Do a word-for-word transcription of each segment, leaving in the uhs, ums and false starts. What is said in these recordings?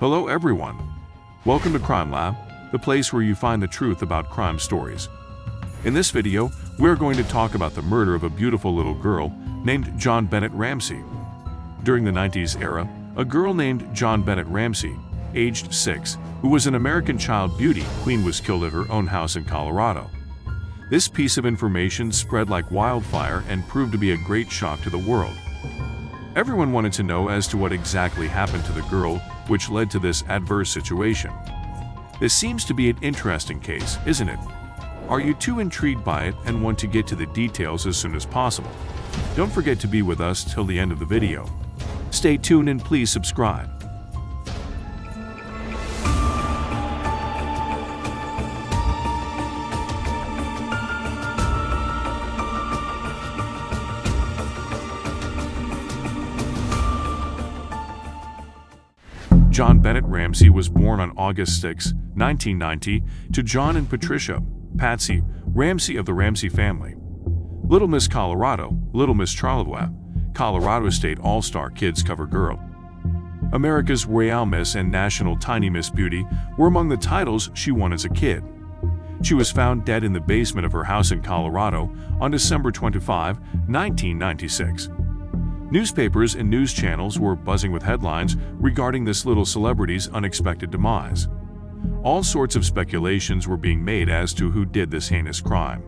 Hello everyone! Welcome to Crime Lab, the place where you find the truth about crime stories. In this video, we're going to talk about the murder of a beautiful little girl named JonBenét Ramsey. During the nineties era, a girl named JonBenét Ramsey, aged six, who was an American child beauty queen, was killed at her own house in Colorado. This piece of information spread like wildfire and proved to be a great shock to the world. Everyone wanted to know as to what exactly happened to the girl, which led to this adverse situation. This seems to be an interesting case, isn't it? Are you too intrigued by it and want to get to the details as soon as possible? Don't forget to be with us till the end of the video. Stay tuned and please subscribe. JonBenét Ramsey was born on August sixth, nineteen ninety, to John and Patricia (Patsy) Ramsey of the Ramsey family. Little Miss Colorado, Little Miss Charlevoix, Colorado State All-Star Kids Cover Girl, America's Royal Miss and National Tiny Miss Beauty were among the titles she won as a kid. She was found dead in the basement of her house in Colorado on December twenty-fifth, nineteen ninety-six. Newspapers and news channels were buzzing with headlines regarding this little celebrity's unexpected demise. All sorts of speculations were being made as to who did this heinous crime.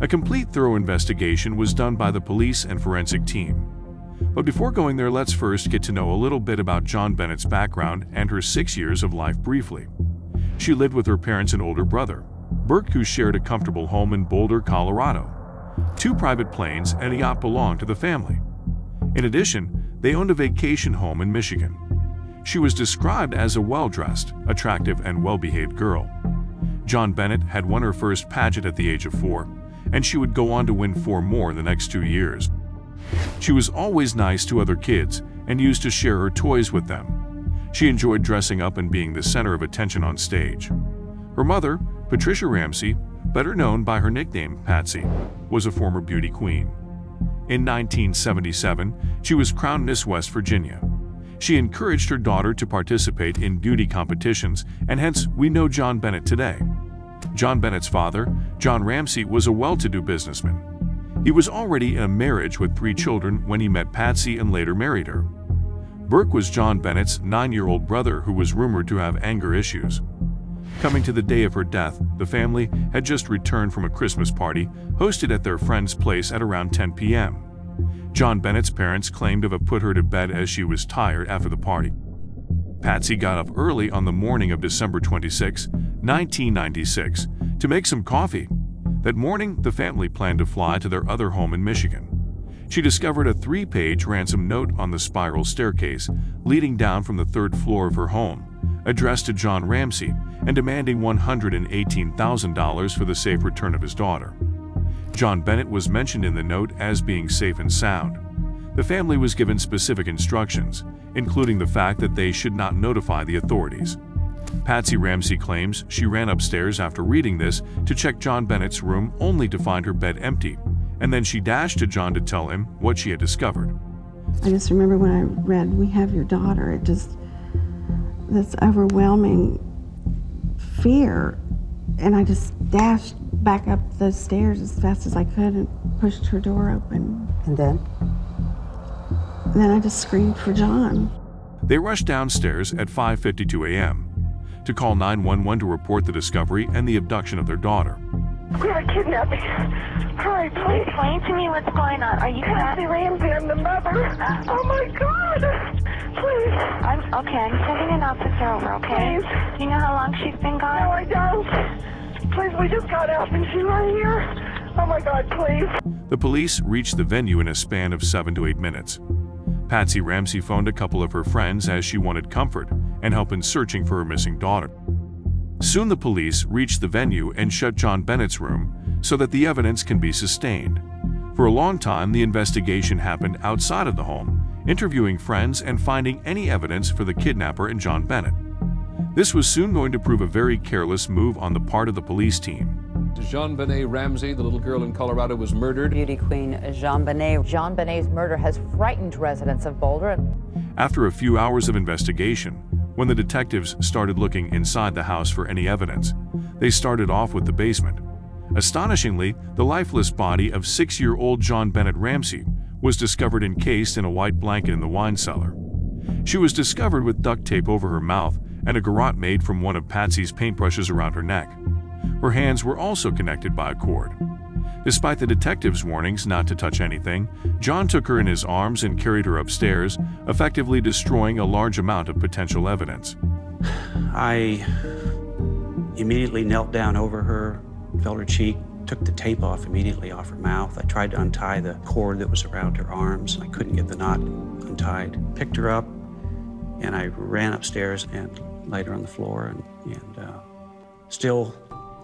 A complete thorough investigation was done by the police and forensic team. But before going there, let's first get to know a little bit about JonBenét's background and her six years of life briefly. She lived with her parents and older brother, Burke, who shared a comfortable home in Boulder, Colorado. Two private planes and a yacht belonged to the family. In addition, they owned a vacation home in Michigan. She was described as a well-dressed, attractive, and well-behaved girl. JonBenét had won her first pageant at the age of four, and she would go on to win four more in the next two years. She was always nice to other kids and used to share her toys with them. She enjoyed dressing up and being the center of attention on stage. Her mother, Patricia Ramsey, better known by her nickname Patsy, was a former beauty queen. In nineteen seventy-seven, she was crowned Miss West Virginia. She encouraged her daughter to participate in beauty competitions, and hence we know JonBenét today. JonBenét's father, John Ramsey, was a well-to-do businessman. He was already in a marriage with three children when he met Patsy and later married her. Burke was JonBenét's nine-year-old brother who was rumored to have anger issues. Coming to the day of her death, the family had just returned from a Christmas party hosted at their friend's place at around ten p m JonBenét's parents claimed to have put her to bed as she was tired after the party. Patsy got up early on the morning of December twenty-sixth, nineteen ninety-six, to make some coffee. That morning, the family planned to fly to their other home in Michigan. She discovered a three-page ransom note on the spiral staircase leading down from the third floor of her home, addressed to John Ramsey and demanding one hundred eighteen thousand dollars for the safe return of his daughter. JonBenét was mentioned in the note as being safe and sound. The family was given specific instructions, including the fact that they should not notify the authorities. Patsy Ramsey claims she ran upstairs after reading this to check JonBenét's room only to find her bed empty, and then she dashed to John to tell him what she had discovered. I just remember when I read, "We have your daughter," it just, this overwhelming fear, and I just dashed back up those stairs as fast as I could and pushed her door open. And then? And then I just screamed for John. They rushed downstairs at five fifty-two a m to call nine one one to report the discovery and the abduction of their daughter. We are kidnapping. Hurry, please. Explain to me what's going on. Are you Patsy Ramsey? I'm the mother. Oh my God! Please. I'm okay. I'm sending an officer over. Okay. Please. Do you know how long she's been gone? No, I don't. Please, we just got out and she's right here. Oh my God, please. The police reached the venue in a span of seven to eight minutes. Patsy Ramsey phoned a couple of her friends as she wanted comfort and help in searching for her missing daughter. Soon the police reached the venue and shut JonBenét's room so that the evidence can be sustained. For a long time, the investigation happened outside of the home, interviewing friends and finding any evidence for the kidnapper and JonBenét. This was soon going to prove a very careless move on the part of the police team. JonBenét Ramsey, the little girl in Colorado, was murdered. Beauty queen JonBenét. JonBenét's murder has frightened residents of Boulder. After a few hours of investigation, When the detectives started looking inside the house for any evidence, they started off with the basement. Astonishingly, the lifeless body of six-year-old JonBenét Ramsey was discovered encased in a white blanket in the wine cellar. She was discovered with duct tape over her mouth and a garrote made from one of Patsy's paintbrushes around her neck. Her hands were also connected by a cord. Despite the detective's warnings not to touch anything, John took her in his arms and carried her upstairs, effectively destroying a large amount of potential evidence. I immediately knelt down over her, felt her cheek, took the tape off immediately off her mouth. I tried to untie the cord that was around her arms. I couldn't get the knot untied. Picked her up, and I ran upstairs and laid her on the floor and, and uh, still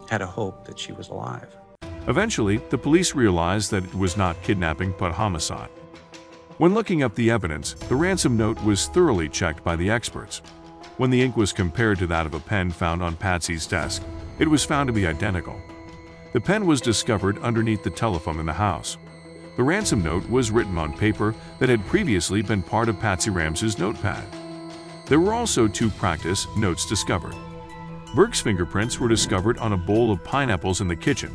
had a hope that she was alive. Eventually, the police realized that it was not kidnapping but homicide. When looking up the evidence, the ransom note was thoroughly checked by the experts. When the ink was compared to that of a pen found on Patsy's desk, it was found to be identical. The pen was discovered underneath the telephone in the house. The ransom note was written on paper that had previously been part of Patsy Ramsey's notepad. There were also two practice notes discovered. Burke's fingerprints were discovered on a bowl of pineapples in the kitchen.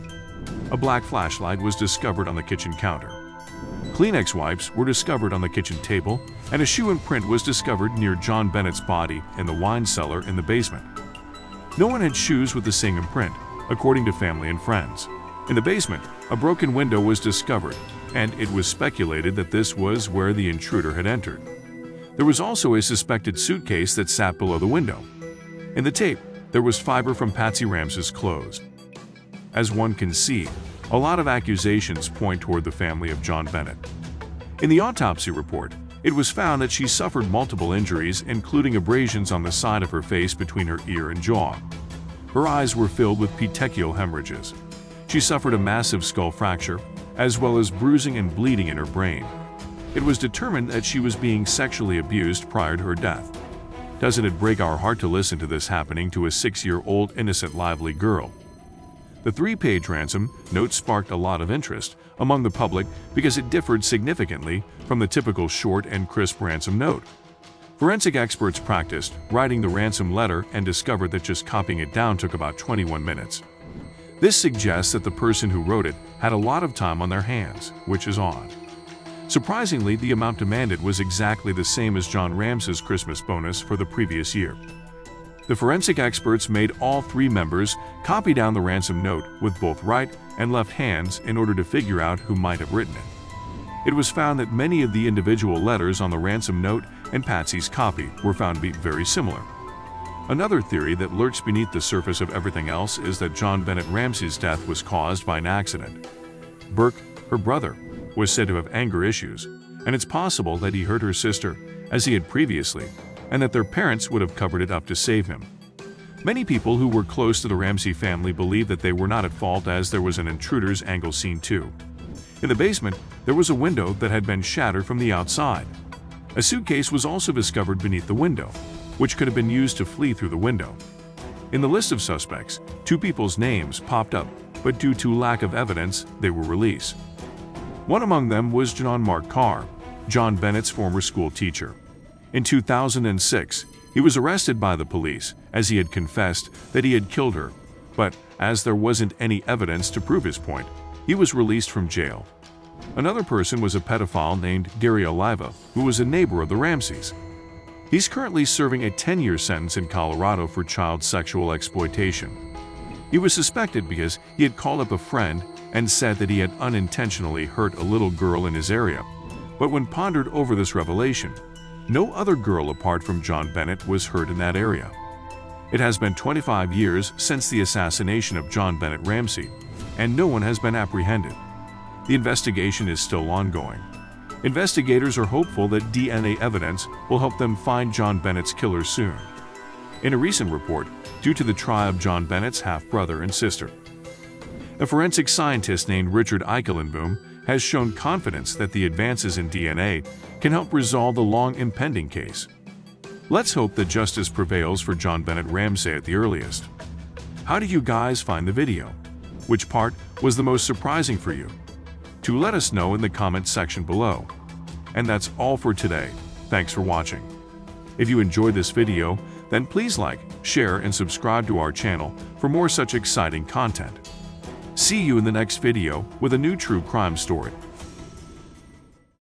A black flashlight was discovered on the kitchen counter. Kleenex wipes were discovered on the kitchen table, and a shoe imprint was discovered near JonBenét's body in the wine cellar in the basement. No one had shoes with the same imprint, according to family and friends. In the basement, a broken window was discovered, and it was speculated that this was where the intruder had entered. There was also a suspected suitcase that sat below the window. In the tape, there was fiber from Patsy Ramsey's clothes. As one can see, a lot of accusations point toward the family of JonBenét. In the autopsy report, it was found that she suffered multiple injuries, including abrasions on the side of her face between her ear and jaw. Her eyes were filled with petechial hemorrhages. She suffered a massive skull fracture, as well as bruising and bleeding in her brain. It was determined that she was being sexually abused prior to her death. Doesn't it break our heart to listen to this happening to a six-year-old innocent, lively girl? The three-page ransom note sparked a lot of interest among the public because it differed significantly from the typical short and crisp ransom note. Forensic experts practiced writing the ransom letter and discovered that just copying it down took about twenty-one minutes. This suggests that the person who wrote it had a lot of time on their hands, which is odd. Surprisingly, the amount demanded was exactly the same as John Ramsey's Christmas bonus for the previous year. The forensic experts made all three members copy down the ransom note with both right and left hands in order to figure out who might have written it. It was found that many of the individual letters on the ransom note and Patsy's copy were found to be very similar. Another theory that lurks beneath the surface of everything else is that JonBenét Ramsey's death was caused by an accident. Burke, her brother, was said to have anger issues, and it's possible that he hurt her sister, as he had previously, and that their parents would have covered it up to save him. Many people who were close to the Ramsey family believe that they were not at fault, as there was an intruder's angle seen too. In the basement, there was a window that had been shattered from the outside. A suitcase was also discovered beneath the window, which could have been used to flee through the window. In the list of suspects, two people's names popped up, but due to lack of evidence, they were released. One among them was John Mark Carr, JonBenét's former school teacher. In two thousand six, he was arrested by the police, as he had confessed that he had killed her, but as there wasn't any evidence to prove his point, he was released from jail. Another person was a pedophile named Gary Oliva, who was a neighbor of the Ramseys. He's currently serving a ten-year sentence in Colorado for child sexual exploitation. He was suspected because he had called up a friend and said that he had unintentionally hurt a little girl in his area. But when pondered over this revelation, no other girl apart from JonBenét was hurt in that area. It has been twenty-five years since the assassination of JonBenét Ramsey, and no one has been apprehended. The investigation is still ongoing. Investigators are hopeful that D N A evidence will help them find JonBenet's killer soon. In a recent report, due to the trial of JonBenet's half-brother and sister, a forensic scientist named Richard Eichelenboom has shown confidence that the advances in D N A can help resolve the long impending case. Let's hope that justice prevails for JonBenét Ramsey at the earliest. How do you guys find the video? Which part was the most surprising for you? To let us know in the comments section below. And that's all for today. Thanks for watching. If you enjoyed this video, then please like, share, and subscribe to our channel for more such exciting content. See you in the next video with a new true crime story.